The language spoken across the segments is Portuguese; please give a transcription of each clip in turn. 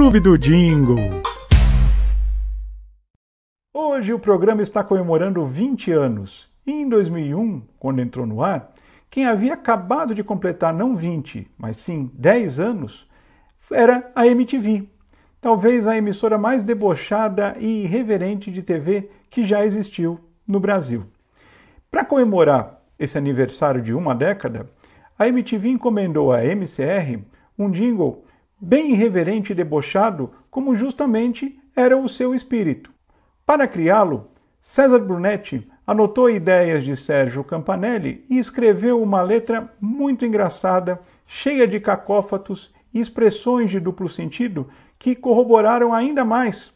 Clube do Jingle. Hoje o programa está comemorando 20 anos. E em 2001, quando entrou no ar, quem havia acabado de completar não 20, mas sim 10 anos, era a MTV. Talvez a emissora mais debochada e irreverente de TV que já existiu no Brasil. Para comemorar esse aniversário de uma década, a MTV encomendou à MCR um jingle bem irreverente e debochado, como justamente era o seu espírito. Para criá-lo, César Brunetti anotou ideias de Sérgio Campanelli e escreveu uma letra muito engraçada, cheia de cacófatos e expressões de duplo sentido que corroboraram ainda mais,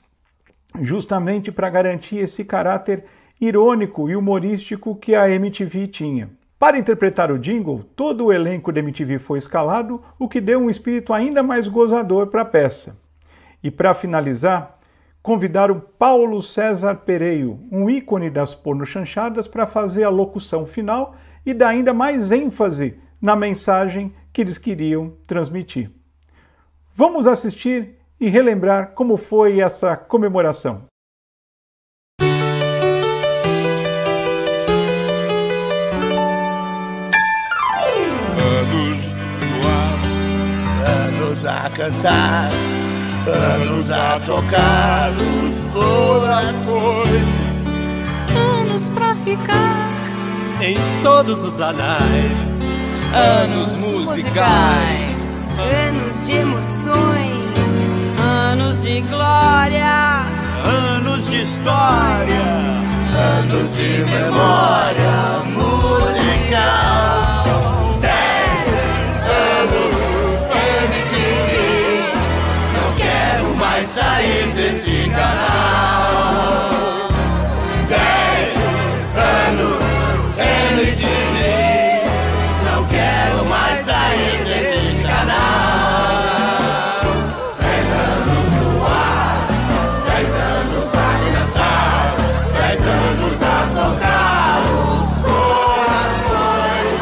justamente para garantir esse caráter irônico e humorístico que a MTV tinha. Para interpretar o jingle, todo o elenco da MTV foi escalado, o que deu um espírito ainda mais gozador para a peça. E para finalizar, convidaram Paulo César Pereira, um ícone das pornochanchadas, para fazer a locução final e dar ainda mais ênfase na mensagem que eles queriam transmitir. Vamos assistir e relembrar como foi essa comemoração. Anos a cantar, anos a tocar os corações, anos pra ficar em todos os anais, anos musicais, anos de emoções, anos de glória, anos de história, anos de memória musical. Sair desse canal. 10 anos MTV, não quero mais sair desse canal. 10 anos no ar, 10 anos a cantar, 10 anos a tocar os corações,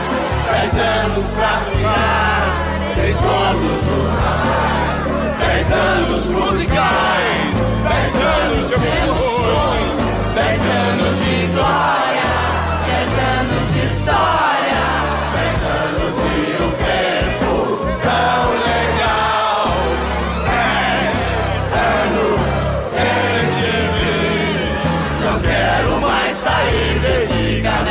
10 anos pra brincar em todos os canais, 10 anos musicais, 10 anos de emoções, 10 anos de glória, 10 anos de história, 10 anos de um tempo tão legal. 10 anos MTV, não quero mais sair desse canal.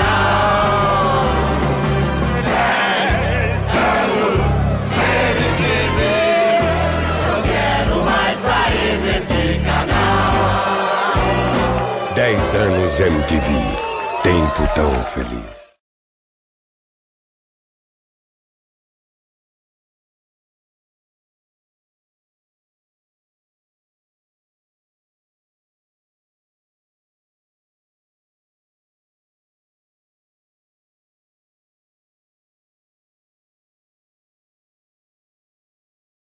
10 anos MTV, tempo tão feliz.